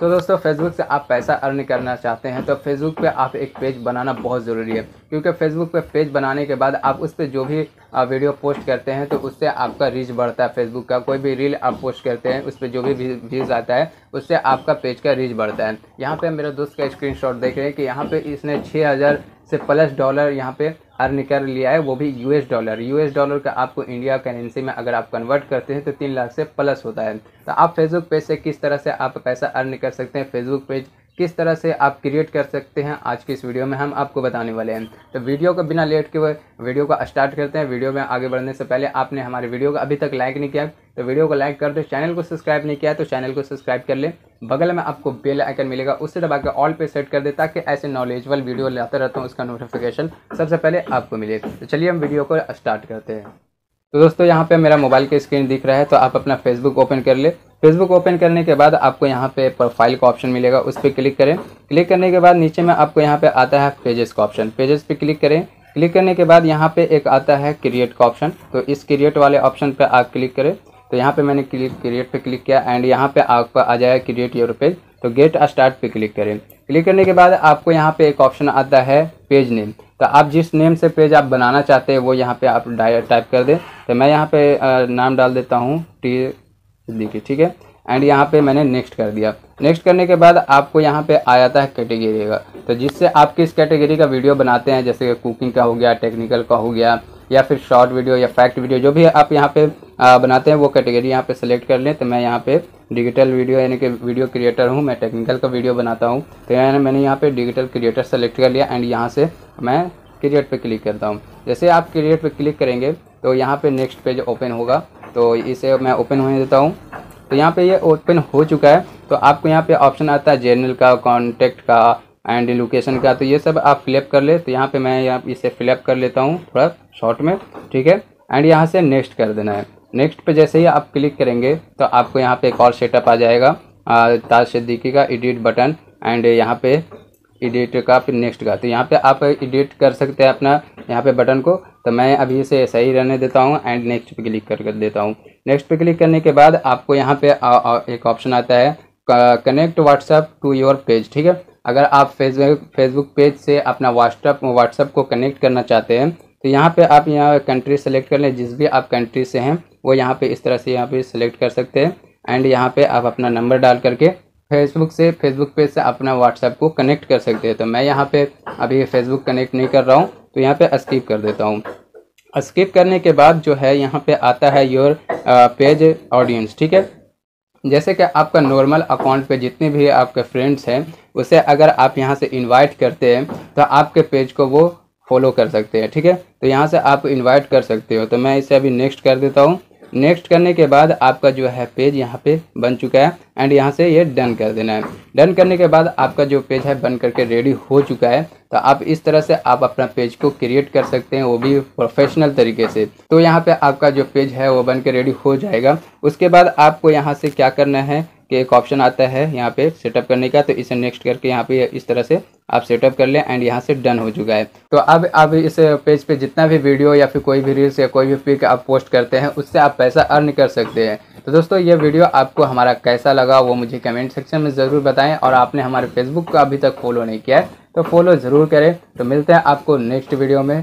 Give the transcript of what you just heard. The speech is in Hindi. तो दोस्तों फेसबुक से आप पैसा अर्न करना चाहते हैं तो फेसबुक पे आप एक पेज बनाना बहुत ज़रूरी है, क्योंकि फेसबुक पे पेज बनाने के बाद आप उस पर जो भी वीडियो पोस्ट करते हैं तो उससे आपका रीच बढ़ता है। फेसबुक का कोई भी रील आप पोस्ट करते हैं उस पर जो भी व्यूज़ आता है उससे आपका पेज का रीच बढ़ता है। यहाँ पर मेरे दोस्त का स्क्रीनशॉट देख रहे हैं कि यहाँ पर इसने 6000 से प्लस डॉलर यहाँ पे अर्न कर लिया है, वो भी यूएस डॉलर। यूएस डॉलर का आपको इंडिया करेंसी में अगर आप कन्वर्ट करते हैं तो 3 लाख से प्लस होता है। तो आप फेसबुक पेज से किस तरह से आप पैसा अर्न कर सकते हैं, फेसबुक पेज किस तरह से आप क्रिएट कर सकते हैं, आज की इस वीडियो में हम आपको बताने वाले हैं। तो वीडियो को बिना लेट के वीडियो को स्टार्ट करते हैं। वीडियो में आगे बढ़ने से पहले आपने हमारे वीडियो को अभी तक लाइक नहीं किया तो वीडियो को लाइक कर दो, चैनल को सब्सक्राइब नहीं किया तो चैनल को सब्सक्राइब कर लें। बगल में आपको बेल आइकन मिलेगा, उससे दबा के ऑल पे सेट कर दे ताकि ऐसे नॉलेजेबल वीडियो लाता रहता हूँ, उसका नोटिफिकेशन सबसे पहले आपको मिले। तो चलिए हम वीडियो को स्टार्ट करते हैं। तो दोस्तों यहाँ पे मेरा मोबाइल की स्क्रीन दिख रहा है, तो आप अपना फेसबुक ओपन कर ले। फेसबुक ओपन करने के बाद आपको यहाँ पे प्रोफाइल का ऑप्शन मिलेगा, उस पर क्लिक करें। क्लिक करने के बाद नीचे में आपको यहाँ पे आता है पेजेस का ऑप्शन, पेजेस पे क्लिक करें। क्लिक करने के बाद यहाँ पे एक आता है क्रिएट का ऑप्शन, तो इस क्रिएट वाले ऑप्शन पे आप क्लिक करें। तो यहाँ पे मैंने क्रिएट पे क्लिक किया एंड यहाँ पे आपका आ जाएगा क्रिएट योर पेज, तो गेट स्टार्ट पे क्लिक करें। क्लिक करने के बाद आपको यहाँ पे एक ऑप्शन आता है पेज नेम, तो आप जिस नेम से पेज आप बनाना चाहते हैं वो यहाँ पे आप टाइप कर दें। तो मैं यहाँ पे नाम डाल देता हूँ टी देखिए, ठीक है, एंड यहाँ पे मैंने नेक्स्ट कर दिया। नेक्स्ट करने के बाद आपको यहाँ पे आ जाता है कैटेगरी का, तो जिससे आप किस कैटेगरी का वीडियो बनाते हैं, जैसे कुकिंग का हो गया, टेक्निकल का हो गया, या फिर शॉर्ट वीडियो या फैक्ट वीडियो, जो भी आप यहाँ पे बनाते हैं वो कैटेगरी यहाँ पे सेलेक्ट कर लें। तो मैं यहाँ पे डिजिटल वीडियो यानी कि वीडियो क्रिएटर हूँ, मैं टेक्निकल का वीडियो बनाता हूँ, तो यानी मैंने यहाँ पे डिजिटल क्रिएटर सेलेक्ट कर लिया एंड यहाँ से मैं क्रिएट पे क्लिक करता हूँ। जैसे आप क्रिएट पे क्लिक करेंगे तो यहाँ पे नेक्स्ट पेज ओपन होगा, तो इसे मैं ओपन होने देता हूँ। तो यहाँ पे ये ओपन हो चुका है, तो आपको यहाँ पे ऑप्शन आता है जर्नल का, कॉन्टैक्ट का एंड लोकेशन का, तो ये सब आप फ्लिप कर ले। तो यहाँ पे मैं यहाँ इसे फ्लिप कर लेता हूँ थोड़ा शॉर्ट में, ठीक है, एंड यहाँ से नेक्स्ट कर देना है। नेक्स्ट पे जैसे ही आप क्लिक करेंगे तो आपको यहाँ पे एक और सेटअप आ जाएगा, ताज सिद्दीकी का एडिट बटन एंड यहाँ पे एडिट का, फिर नेक्स्ट का। तो यहाँ पे आप एडिट कर सकते हैं अपना यहाँ पे बटन को, तो मैं अभी इसे सही रहने देता हूँ एंड नेक्स्ट पे क्लिक कर देता हूँ। नेक्स्ट पे क्लिक करने के बाद आपको यहाँ पे एक ऑप्शन आता है connect WhatsApp to your page, ठीक है। अगर आप फेसबुक पेज से अपना व्हाट्सएप को कनेक्ट करना चाहते हैं तो यहाँ पे आप यहाँ कंट्री सेलेक्ट कर लें, जिस भी आप कंट्री से हैं वो यहाँ पे इस तरह से यहाँ पे सेलेक्ट कर सकते हैं एंड यहाँ पे आप अपना नंबर डाल करके फेसबुक पेज से अपना व्हाट्सएप को कनेक्ट कर सकते हैं। तो मैं यहाँ पे अभी फेसबुक कनेक्ट नहीं कर रहा हूँ, तो यहाँ पे स्किप कर देता हूँ। स्किप करने के बाद जो है यहाँ पे आता है योर पेज ऑडियंस, ठीक है। जैसे कि आपका नॉर्मल अकाउंट पे जितने भी आपके फ्रेंड्स हैं उसे अगर आप यहाँ से इन्वाइट करते हैं तो आपके पेज को वो फॉलो कर सकते हैं, ठीक है। तो यहाँ से आप इन्वाइट कर सकते हो, तो मैं इसे अभी नेक्स्ट कर देता हूँ। नेक्स्ट करने के बाद आपका जो है पेज यहाँ पे बन चुका है एंड यहाँ से ये डन कर देना है। डन करने के बाद आपका जो पेज है बन करके रेडी हो चुका है। तो आप इस तरह से आप अपना पेज को क्रिएट कर सकते हैं, वो भी प्रोफेशनल तरीके से। तो यहाँ पे आपका जो पेज है वो बन के रेडी हो जाएगा। उसके बाद आपको यहाँ से क्या करना है कि एक ऑप्शन आता है यहाँ पे सेटअप करने का, तो इसे नेक्स्ट करके यहाँ पे इस तरह से आप सेटअप कर लें एंड यहाँ से डन हो चुका है। तो अब आप इस पेज पे जितना भी वीडियो या फिर कोई भी रील्स या कोई भी पिक आप पोस्ट करते हैं उससे आप पैसा अर्न कर सकते हैं। तो दोस्तों ये वीडियो आपको हमारा कैसा लगा वो मुझे कमेंट सेक्शन में ज़रूर बताएं, और आपने हमारे फेसबुक को अभी तक फॉलो नहीं किया है तो फॉलो ज़रूर करें। तो मिलते हैं आपको नेक्स्ट वीडियो में।